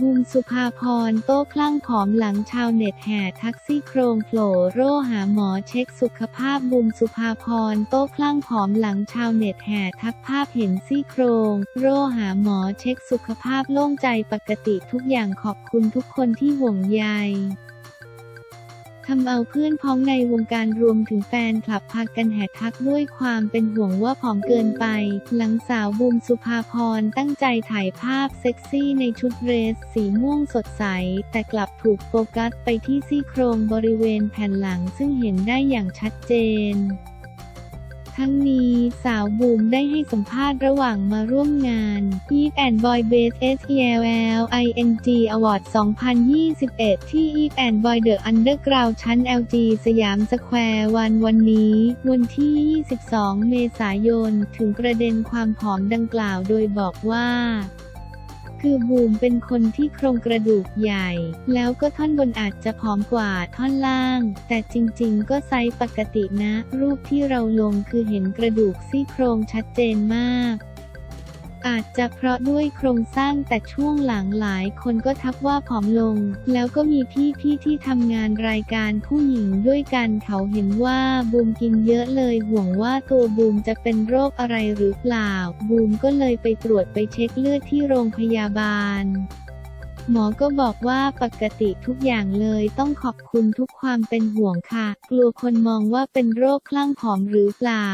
บุ๋มสุภาพรโต้คลั่งผอมหลังชาวเน็ตแห่ทักซี่โครงโผล่โร่หาหมอเช็คสุขภาพบุ๋มสุภาพรโต้คลั่งผอมหลังชาวเน็ตแห่ทักภาพเห็นซี่โครงโร่หาหมอเช็คสุขภาพโล่งใจปกติทุกอย่างขอบคุณทุกคนที่ห่วงใยทำเอาเพื่อนพ้องในวงการรวมถึงแฟนคลับพากันแห่ทักด้วยความเป็นห่วงว่าผอมเกินไปหลังสาวบุ๋มสุภาพรตั้งใจถ่ายภาพเซ็กซี่ในชุดเดรสสีม่วงสดใสแต่กลับถูกโฟกัสไปที่ซี่โครงบริเวณแผ่นหลังซึ่งเห็นได้อย่างชัดเจนทั้งนี้สาวบุ๋มได้ให้สัมภาษณ์ระหว่างมาร่วมงาน EVEANDBOY Best Selling Award 2021 ที่ EVEANDBOY The Underground ชั้น LG สยามสแควร์วันนี้วันที่ 22 เมษายนถึงประเด็นความผอมดังกล่าวโดยบอกว่าคือบุ๋มเป็นคนที่โครงกระดูกใหญ่แล้วก็ท่อนบนอาจจะผอมกว่าท่อนล่างแต่จริงๆก็ไซส์ปกตินะรูปที่เราลงคือเห็นกระดูกซี่โครงชัดเจนมากอาจจะเพราะด้วยโครงสร้างแต่ช่วงหลังหลายคนก็ทักว่าผอมลงแล้วก็มีพี่ที่ทำงานรายการผู้หญิงด้วยกันเขาเห็นว่าบูมกินเยอะเลยห่วงว่าตัวบูมจะเป็นโรคอะไรหรือเปล่าบูมก็เลยไปตรวจไปเช็คเลือดที่โรงพยาบาลหมอก็บอกว่าปกติทุกอย่างเลยต้องขอบคุณทุกความเป็นห่วงค่ะกลัวคนมองว่าเป็นโรคคลั่งผอมหรือเปล่า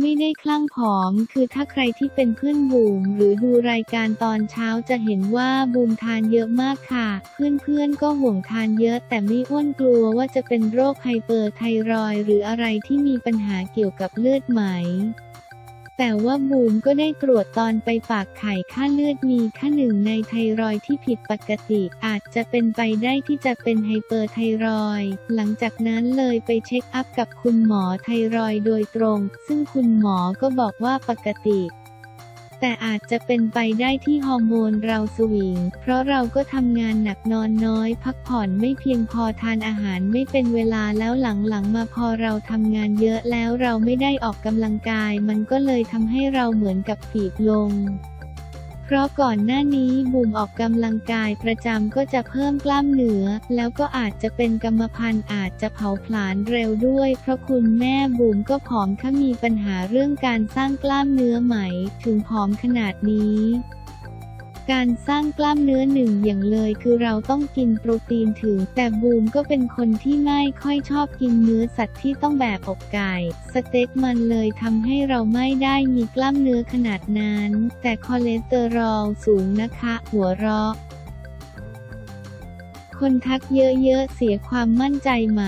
ไม่ได้คลั่งผอมคือถ้าใครที่เป็นเพื่อนบุ๋มหรือดูรายการตอนเช้าจะเห็นว่าบุ๋มทานเยอะมากค่ะเพื่อนๆก็ห่วงทานเยอะแต่ไม่อ้วนกลัวว่าจะเป็นโรคไฮเปอร์ไทรอยด์หรืออะไรที่มีปัญหาเกี่ยวกับเลือดไหมแต่ว่าบุ๋มก็ได้ตรวจตอนไปฝากไข่ค่าเลือดมีค่า1ในไทรอยด์ที่ผิดปกติอาจจะเป็นไปได้ที่จะเป็นไฮเปอร์ไทรอยด์หลังจากนั้นเลยไปเช็คอัพกับคุณหมอไทรอยด์โดยตรงซึ่งคุณหมอก็บอกว่าปกติแต่อาจจะเป็นไปได้ที่ฮอร์โมนเราสวิงเพราะเราก็ทำงานหนักนอนน้อยพักผ่อนไม่เพียงพอทานอาหารไม่เป็นเวลาแล้วหลังๆมาพอเราทำงานเยอะแล้วเราไม่ได้ออกกำลังกายมันก็เลยทำให้เราเหมือนกับฝีบลงเพราะก่อนหน้านี้บุ๋มออกกำลังกายประจำก็จะเพิ่มกล้ามเนื้อแล้วก็อาจจะเป็นกรรมพันธุ์อาจจะเผาผลาญเร็วด้วยเพราะคุณแม่บุ๋มก็ผอมถ้ามีปัญหาเรื่องการสร้างกล้ามเนื้อไหมถึงผอมขนาดนี้การสร้างกล้ามเนื้อหนึ่งอย่างเลยคือเราต้องกินโปรตีนถึงแต่บูมก็เป็นคนที่ไม่ค่อยชอบกินเนื้อสัตว์ที่ต้องแบบอกไก่สเต็กมันเลยทำให้เราไม่ได้มีกล้ามเนื้อขนาดนั้นแต่คอเลสเตอรอลสูงนะคะหัวเราะคนทักเยอะๆเสียความมั่นใจไหม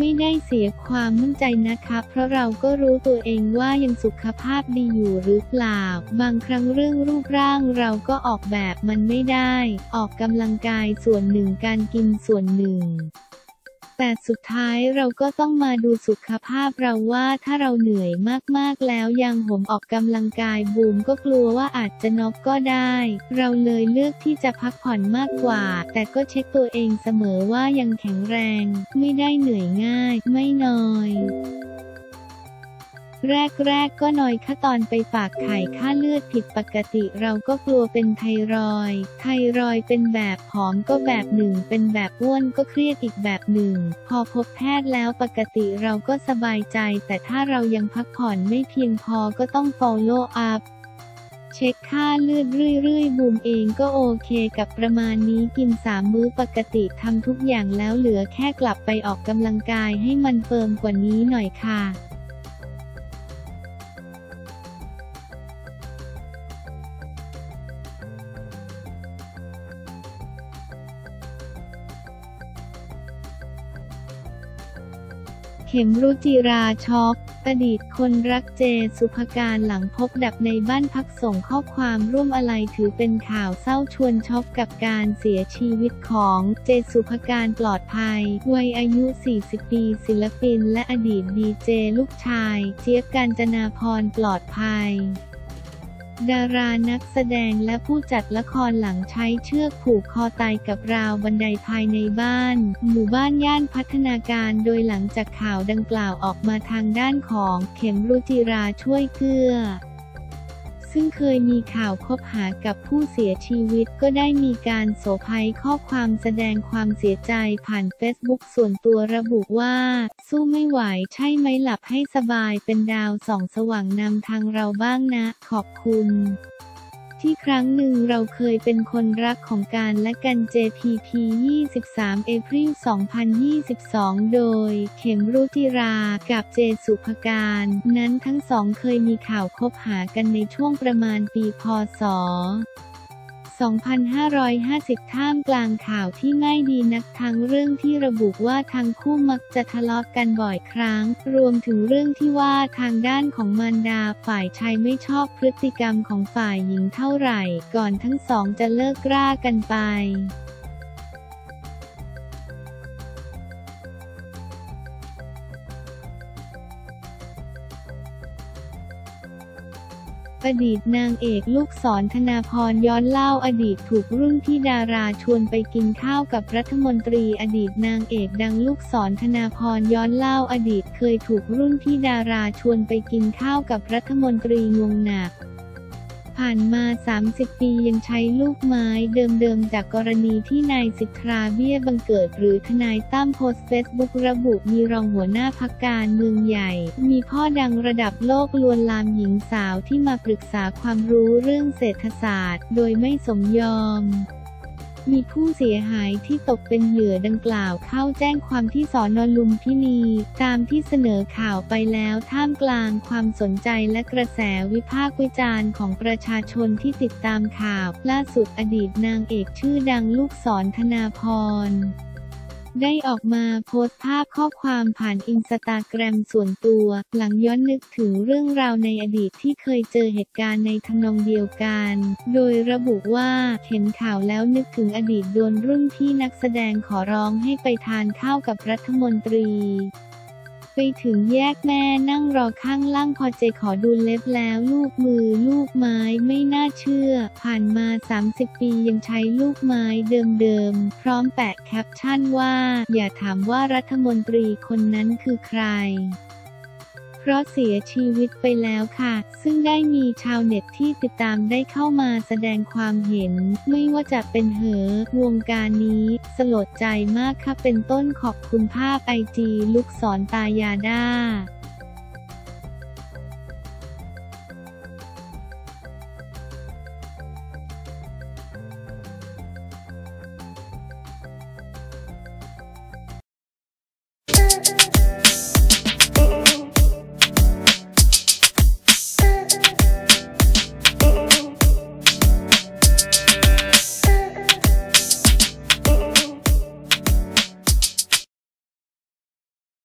ไม่ได้เสียความมั่นใจนะคะเพราะเราก็รู้ตัวเองว่ายังสุขภาพดีอยู่หรือเปล่าบางครั้งเรื่องรูปร่างเราก็ออกแบบมันไม่ได้ออกกำลังกายส่วนหนึ่งการกินส่วนหนึ่งแต่สุดท้ายเราก็ต้องมาดูสุขภาพเราว่าถ้าเราเหนื่อยมากๆแล้วยังห่มออกกำลังกายบูมก็กลัวว่าอาจจะน็อกก็ได้เราเลยเลือกที่จะพักผ่อนมากกว่าแต่ก็เช็คตัวเองเสมอว่ายังแข็งแรงไม่ได้เหนื่อยง่ายไม่นอยแรกก็นอยค่ะตอนไปฝากไข่ค่าเลือดผิดปกติเราก็กลัวเป็นไทรอยด์เป็นแบบผอมก็แบบหนึ่งเป็นแบบอ้วนก็เครียดอีกแบบหนึ่งพอพบแพทย์แล้วปกติเราก็สบายใจแต่ถ้าเรายังพักผ่อนไม่เพียงพอก็ต้อง follow upเช็คค่าเลือดเรื่อยๆบุ๋มเองก็โอเคกับประมาณนี้กิน3มื้อปกติทำทุกอย่างแล้วเหลือแค่กลับไปออกกำลังกายให้มันเฟิร์มกว่านี้หน่อยค่ะเข็มรุจิราช็อกอดีตคนรักเจสุภการหลังพบดับในบ้านพักส่งข้อความร่วมอะไรถือเป็นข่าวเศร้าชวนช็อกกับการเสียชีวิตของเจสุภการปลอดภัยวัยอายุ40ปีศิลปินและอดีตดีเจลูกชายเจี๊ยบกาญจนาภรณ์ปลอดภัย ดารานักแสดงและผู้จัดละครหลังใช้เชือกผูกคอตายกับราวบันไดภายในบ้านหมู่บ้านย่านพัฒนาการโดยหลังจากข่าวดังกล่าวออกมาทางด้านของเข็มรุจิราช่วยเกื้อซึ่งเคยมีข่าวคบหากับผู้เสียชีวิตก็ได้มีการโสภาข้อความแสดงความเสียใจผ่านเฟซบุ๊กส่วนตัวระบุว่าสู้ไม่ไหวใช่ไหมหลับให้สบายเป็นดาวส่องสว่างนำทางเราบ้างนะขอบคุณที่ครั้งหนึ่งเราเคยเป็นคนรักของกันและกัน JPP 23 April 2022 โดยเข็มรุจิรากับเจสุภการนั้นทั้งสองเคยมีข่าวคบหากันในช่วงประมาณปีพ.ศ. 2550 ท่ามกลางข่าวที่ไม่ดีนักทั้งเรื่องที่ระบุว่าทั้งคู่มักจะทะเลาะกันบ่อยครั้งรวมถึงเรื่องที่ว่าทางด้านของมารดาฝ่ายชายไม่ชอบพฤติกรรมของฝ่ายหญิงเท่าไหร่ก่อนทั้งสองจะเลิกรากันไปอดีตนางเอกลูกศรธนาพรย้อนเล่าอดีตถูกรุ่นพี่ดาราชวนไปกินข้าวกับรัฐมนตรีอดีตนางเอกดังลูกศรธนาพรย้อนเล่าอดีตเคยถูกรุ่นพี่ดาราชวนไปกินข้าวกับรัฐมนตรีงงหนักผ่านมา30ปียังใช้ลูกไม้เดิมๆจากกรณีที่นายสิทธาเบี้ยบังเกิดหรือทนายตั้มโพสต์เฟซบุ๊กระบุมีรองหัวหน้าพรรคการเมืองใหญ่มีพ่อดังระดับโลกลวนลามหญิงสาวที่มาปรึกษาความรู้เรื่องเศรษฐศาสตร์โดยไม่สมยอมมีผู้เสียหายที่ตกเป็นเหยื่อดังกล่าวเข้าแจ้งความที่สน.ลุมพินีตามที่เสนอข่าวไปแล้วท่ามกลางความสนใจและกระแสวิพากษ์วิจารณ์ของประชาชนที่ติดตามข่าวล่าสุดอดีตนางเอกชื่อดังลูกศรธนาพรได้ออกมาโพสต์ภาพข้อความผ่านอินสตาแกรมส่วนตัวหลังย้อนนึกถึงเรื่องราวในอดีตที่เคยเจอเหตุการณ์ในทำนองเดียวกันโดยระบุว่าเห็นข่าวแล้วนึกถึงอดีตโดนรุ่นพี่นักแสดงขอร้องให้ไปทานข้าวกับรัฐมนตรีไปถึงแยกแม่นั่งรอข้างล่างพอเจขอดูเล็บแล้วลูกมือลูกไม้ไม่น่าเชื่อผ่านมา30ปียังใช้ลูกไม้เดิมๆพร้อมแปะแคปชั่นว่าอย่าถามว่ารัฐมนตรีคนนั้นคือใครเพราะเสียชีวิตไปแล้วค่ะซึ่งได้มีชาวเน็ตที่ติดตามได้เข้ามาแสดงความเห็นไม่ว่าจะเป็นวงการนี้สลดใจมากค่ะเป็นต้นขอบคุณภาพไอจีลูกศรตายาด้า